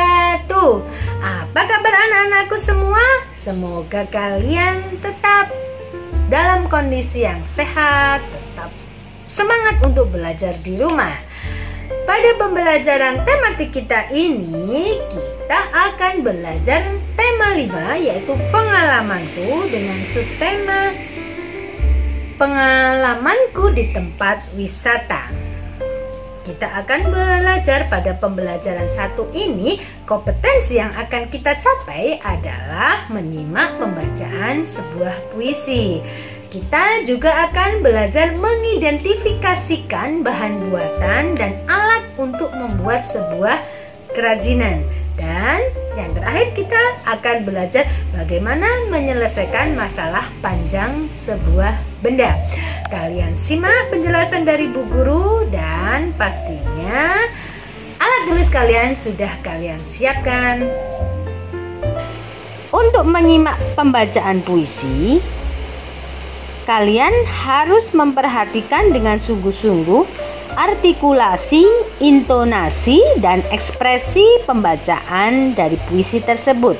wabarakatuh. Apa kabar anak-anakku semua? Semoga kalian tetap dalam kondisi yang sehat, tetap semangat untuk belajar di rumah. Pada pembelajaran tematik kita ini, kita akan belajar tema 5, yaitu pengalamanku, dengan subtema pengalamanku di tempat wisata. Kita akan belajar pada pembelajaran 1 ini. Kompetensi yang akan kita capai adalah menyimak pembacaan sebuah puisi. Kita juga akan belajar mengidentifikasikan bahan buatan dan alat untuk membuat sebuah kerajinan. Dan yang terakhir, kita akan belajar bagaimana menyelesaikan masalah panjang sebuah benda. Kalian simak penjelasan dari Bu Guru, dan pastinya alat tulis kalian sudah kalian siapkan. Untuk menyimak pembacaan puisi, kalian harus memperhatikan dengan sungguh-sungguh artikulasi, intonasi, dan ekspresi pembacaan dari puisi tersebut.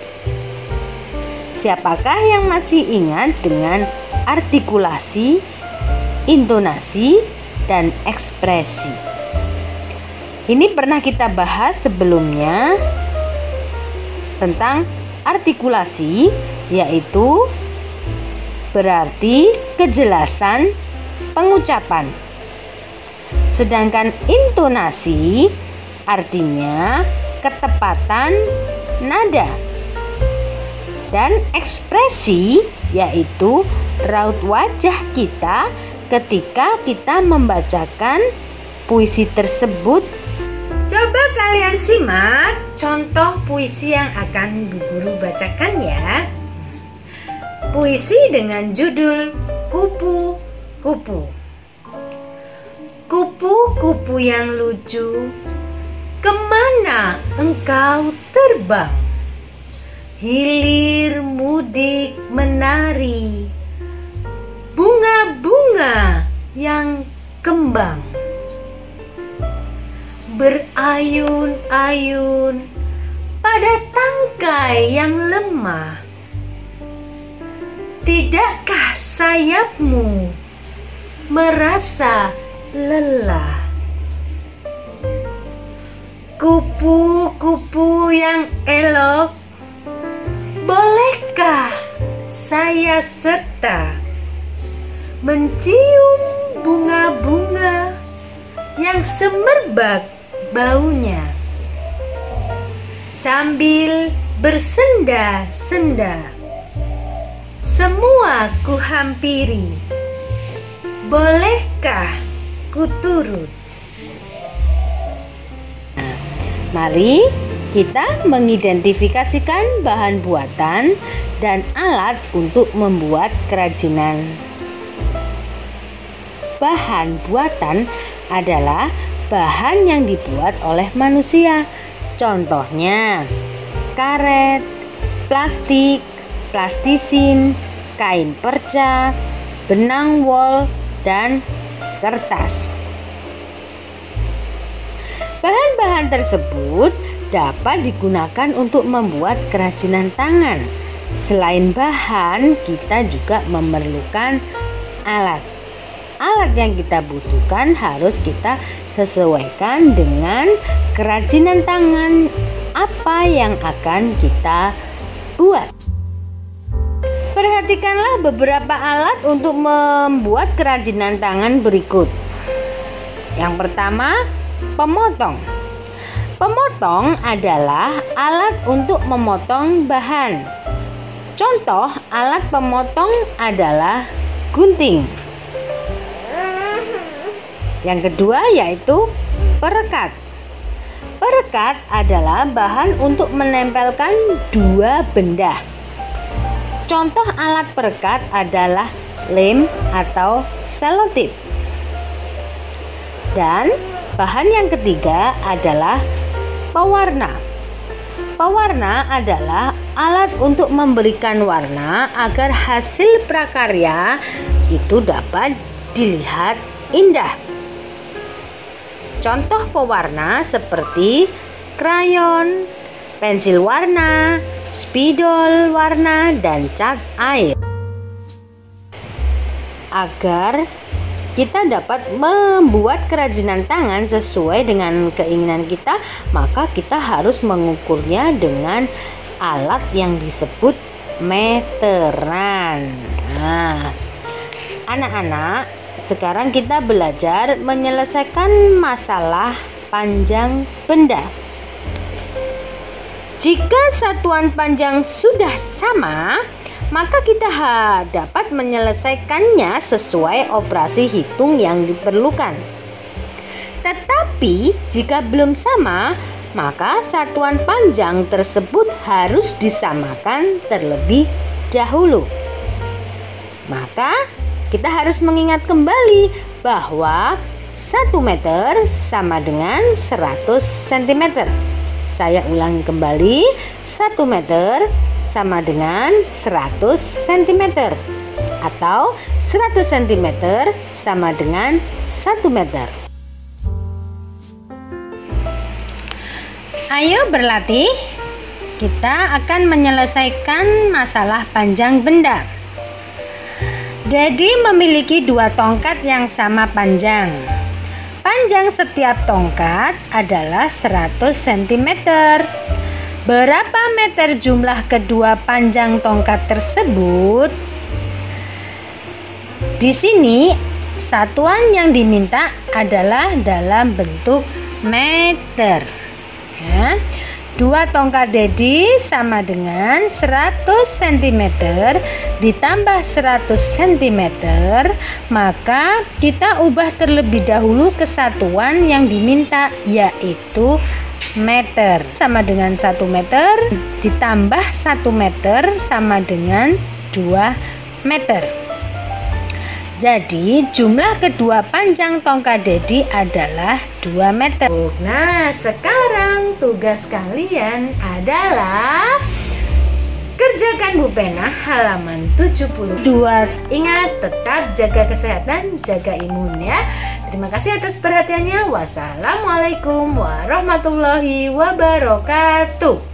Siapakah yang masih ingat dengan artikulasi, intonasi, dan ekspresi? Ini pernah kita bahas sebelumnya tentang artikulasi, yaitu berarti kejelasan pengucapan. Sedangkan intonasi artinya ketepatan nada, dan ekspresi yaitu raut wajah kita ketika kita membacakan puisi tersebut. Coba kalian simak contoh puisi yang akan Bu Guru bacakan ya. Puisi dengan judul Kupu-kupu. Kupu-kupu yang lucu, kemana engkau terbang? Hilir mudik menari, bunga-bunga yang kembang. Berayun-ayun pada tangkai yang lemah, tidakkah sayapmu merasa lelah? Kupu-kupu yang elok, bolehkah saya serta mencium bunga-bunga yang semerbak baunya sambil bersenda-senda? Semua ku hampiri, bolehkah ku turut? Mari kita mengidentifikasikan bahan buatan dan alat untuk membuat kerajinan. Bahan buatan adalah bahan yang dibuat oleh manusia. Contohnya karet, plastik, plastisin, kain perca, benang wol, dan kertas. Bahan-bahan tersebut dapat digunakan untuk membuat kerajinan tangan. Selain bahan, kita juga memerlukan alat. Alat yang kita butuhkan harus kita sesuaikan dengan kerajinan tangan apa yang akan kita buat. Perhatikanlah beberapa alat untuk membuat kerajinan tangan berikut. Yang pertama, pemotong. Pemotong adalah alat untuk memotong bahan. Contoh alat pemotong adalah gunting. Yang kedua yaitu perekat. Perekat adalah bahan untuk menempelkan dua benda. Contoh alat perekat adalah lem atau selotip. Dan bahan yang ketiga adalah pewarna. Pewarna adalah alat untuk memberikan warna agar hasil prakarya itu dapat dilihat indah. Contoh pewarna seperti krayon, pensil warna, spidol warna, dan cat air. Agar kita dapat membuat kerajinan tangan sesuai dengan keinginan kita, maka kita harus mengukurnya dengan alat yang disebut meteran. Nah, anak-anak, sekarang kita belajar menyelesaikan masalah panjang benda. Jika satuan panjang sudah sama, maka kita dapat menyelesaikannya sesuai operasi hitung yang diperlukan. Tetapi jika belum sama, maka satuan panjang tersebut harus disamakan terlebih dahulu. Maka kita harus mengingat kembali bahwa 1 meter sama dengan 100 cm. Saya ulangi kembali, 1 meter sama dengan 100 cm atau 100 cm sama dengan 1 meter. Ayo berlatih, kita akan menyelesaikan masalah panjang benda. Daddy memiliki 2 tongkat yang sama panjang. Panjang setiap tongkat adalah 100 cm. Berapa meter jumlah kedua panjang tongkat tersebut? Di sini satuan yang diminta adalah dalam bentuk meter. Ya. 2 tongkat Daddy sama dengan 100 cm ditambah 100 cm, maka kita ubah terlebih dahulu ke satuan yang diminta, yaitu meter. Sama dengan 1 meter ditambah 1 meter sama dengan 2 meter. Jadi jumlah kedua panjang tongkat Daddy adalah 2 meter. Nah, sekarang tugas kalian adalah kerjakan Bupena halaman 72. Ingat, tetap jaga kesehatan, jaga imun ya. Terima kasih atas perhatiannya. Wassalamualaikum warahmatullahi wabarakatuh.